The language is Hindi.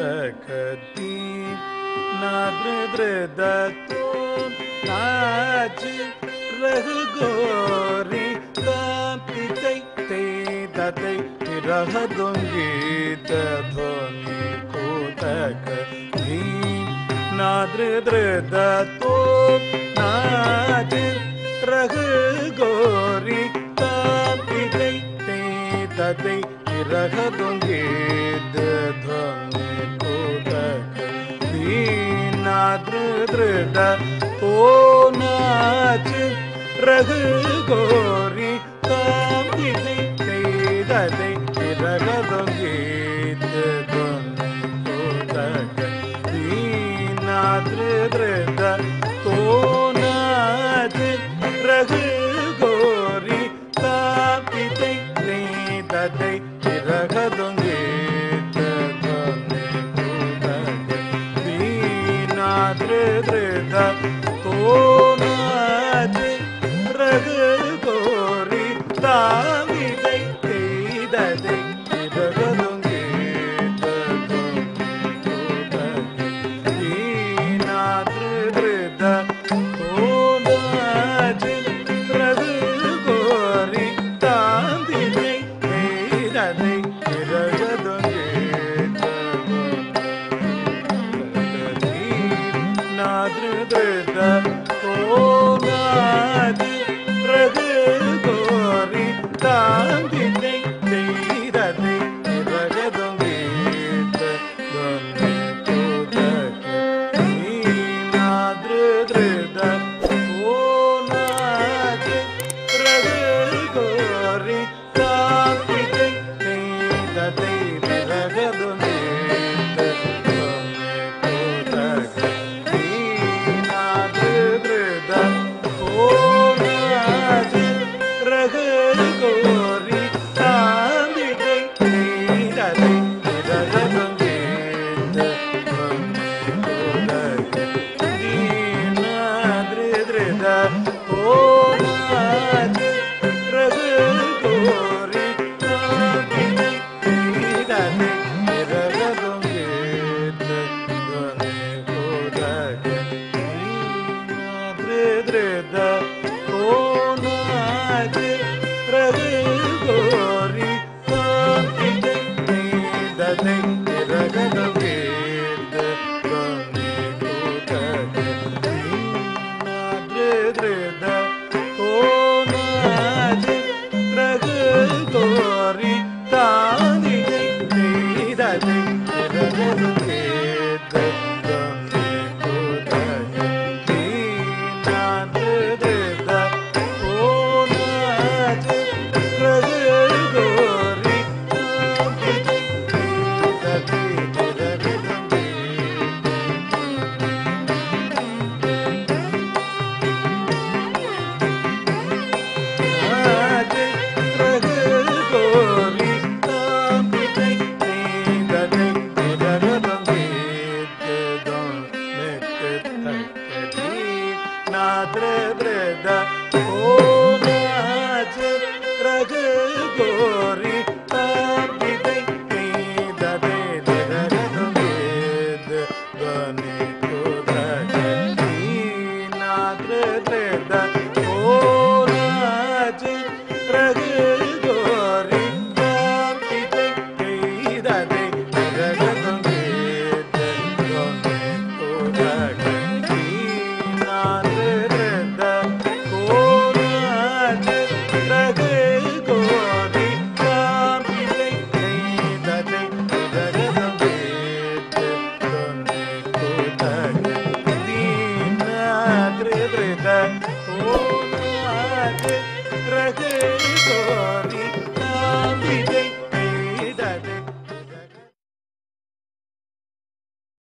सकती नृदत नाच रघु गोरी रह गीत ध्वनि कूतक धी नृदृद तो नाच रघु गोरी रह गीत ध्वनि कूतक धी नृदृद तो नाच रघु गोरी रघुगीत दृद तो नाच रघु गोरी तापित रघुगीत दृद तो नाच रघु गोरी रघु गोरी तापित रघु